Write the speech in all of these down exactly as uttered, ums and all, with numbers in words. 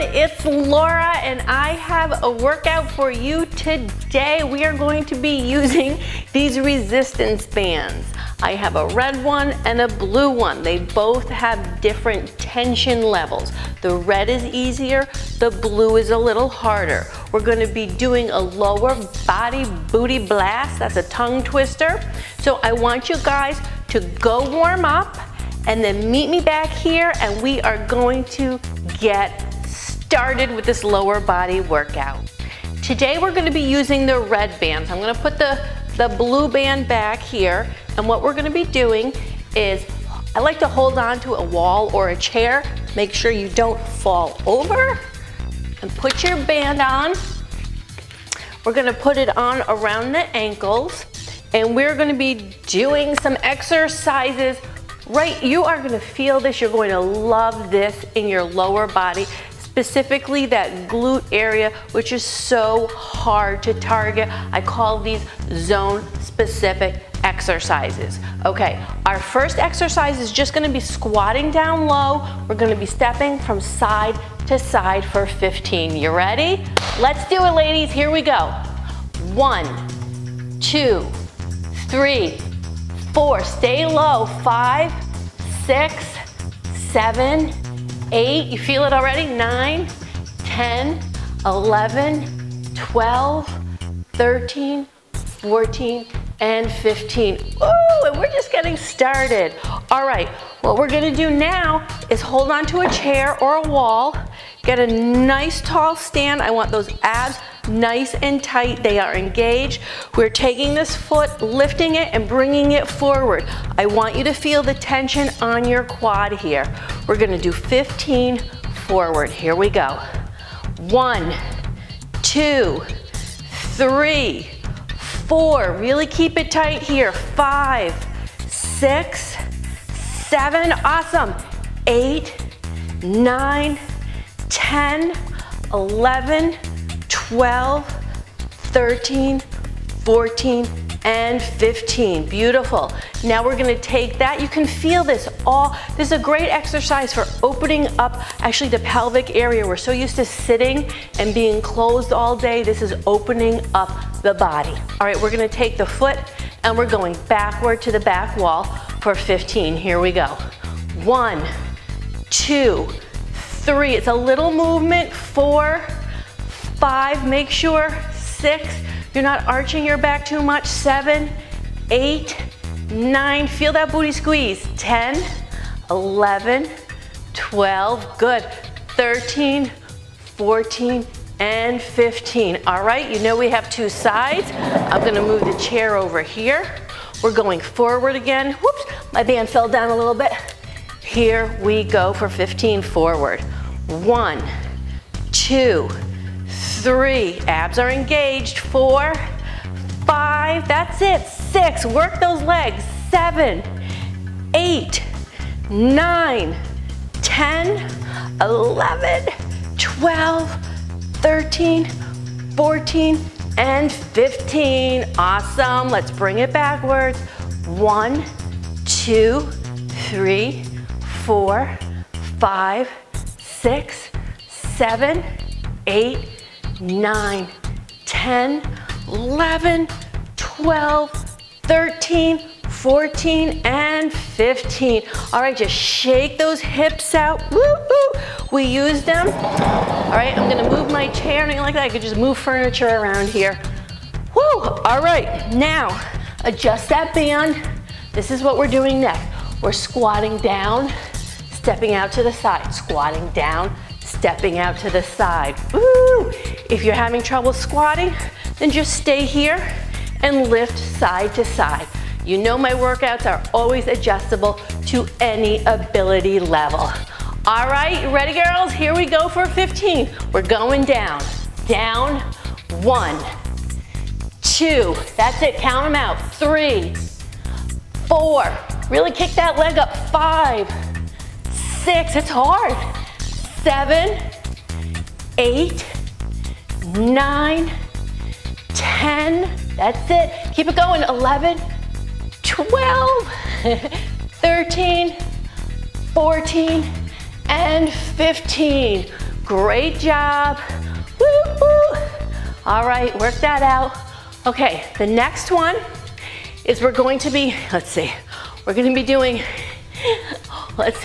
everyone, it's Laura and I have a workout for you today. We are going to be using these resistance bands. I have a red one and a blue one. They both have different tension levels. The red is easier, the blue is a little harder. We're gonna be doing a lower body booty blast, that's a tongue twister. So I want you guys to go warm up and then meet me back here and we are going to get started with this lower body workout. Today we're gonna be using the red bands. I'm gonna put the, the blue band back here. And what we're gonna be doing is, I like to hold on to a wall or a chair, make sure you don't fall over, and put your band on. We're gonna put it on around the ankles, and we're gonna be doing some exercises, right? You are gonna feel this, you're going to love this in your lower body, specifically that glute area, which is so hard to target. I call these zone-specific exercises. Okay, our first exercise is just gonna be squatting down low. We're gonna be stepping from side to side for fifteen. You ready? Let's do it, ladies. Here we go. One, two, three, four. Stay low. Five, six, seven, eight. You feel it already? Nine, ten, eleven, twelve, thirteen, fourteen, and fifteen. Ooh, and we're just getting started. All right, what we're gonna do now is hold on to a chair or a wall, get a nice tall stand. I want those abs nice and tight. They are engaged. We're taking this foot, lifting it and bringing it forward. I want you to feel the tension on your quad here. We're gonna do fifteen forward. Here we go. One, two, three, four, really keep it tight here. Five, six, seven, awesome. Eight, nine, ten, eleven, twelve, thirteen, fourteen, and fifteen. Beautiful. Now we're gonna take that. You can feel this all. This is a great exercise for opening up actually the pelvic area. We're so used to sitting and being closed all day. This is opening up the body. All right, we're gonna take the foot and we're going backward to the back wall for fifteen. Here we go. One, two, three. It's a little movement. Four, five, make sure. Six, you're not arching your back too much. Seven, eight, nine, feel that booty squeeze. ten, eleven, twelve, good. thirteen, fourteen, and fifteen. All right, you know we have two sides. I'm gonna move the chair over here. We're going forward again. Whoops, my band fell down a little bit. Here we go for fifteen forward. One, two, three, abs are engaged. Four, five, that's it. Six, work those legs. Seven, eight, nine, ten, eleven, twelve, thirteen, fourteen, and fifteen. Awesome, let's bring it backwards. One, two, three, four, five, six, seven, eight, nine, ten, eleven, twelve, thirteen, fourteen, and fifteen. All right, just shake those hips out. Woo, woo. We use them. All right, I'm gonna move my chair, anything like that. I could just move furniture around here. Woo, all right, now adjust that band. This is what we're doing next. We're squatting down, stepping out to the side, squatting down, stepping out to the side. Woo! If you're having trouble squatting, then just stay here and lift side to side. You know my workouts are always adjustable to any ability level. All right, you ready, girls? Here we go for fifteen. We're going down. Down, one, two, that's it, count them out. Three, four, really kick that leg up. Five, six, it's hard. Seven, eight, nine, ten, that's it. Keep it going, eleven, twelve, thirteen, fourteen, and fifteen. Great job. Woo, woo. All right, work that out. Okay, the next one is we're going to be, let's see, we're gonna be doing, let's,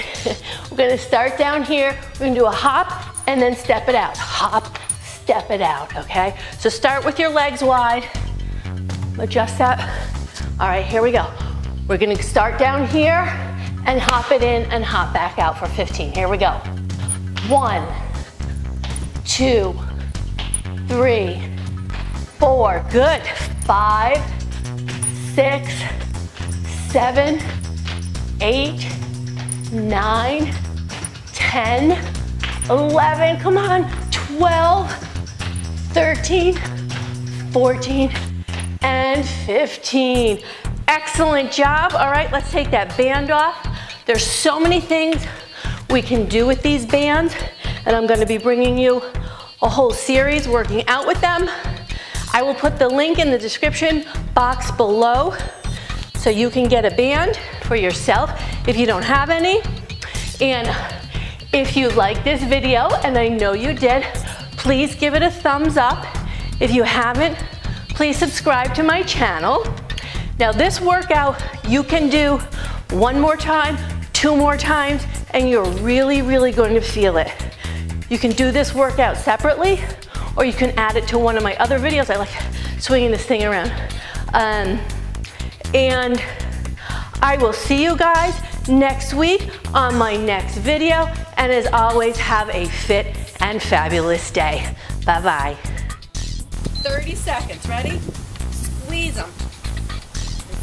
we're gonna start down here. We're gonna do a hop and then step it out. Hop, step it out, okay? So start with your legs wide. Adjust that. All right, here we go. We're gonna start down here and hop it in and hop back out for fifteen. Here we go. One, two, three, four, good. Five, six, seven, eight, nine, ten, eleven, come on, twelve, thirteen, fourteen, and fifteen. Excellent job. All right, let's take that band off. There's so many things we can do with these bands, and I'm going to be bringing you a whole series working out with them. I will put the link in the description box below so you can get a band for yourself if you don't have any. And if you like this video, and I know you did, please give it a thumbs up. If you haven't, please subscribe to my channel. Now this workout, you can do one more time, two more times, and you're really, really going to feel it. You can do this workout separately, or you can add it to one of my other videos. I like swinging this thing around. Um, and I will see you guys next week on my next video. And as always, have a fit and fabulous day. Bye-bye. thirty seconds, ready? Squeeze them.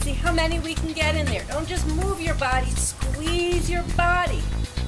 See how many we can get in there. Don't just move your body, squeeze your body.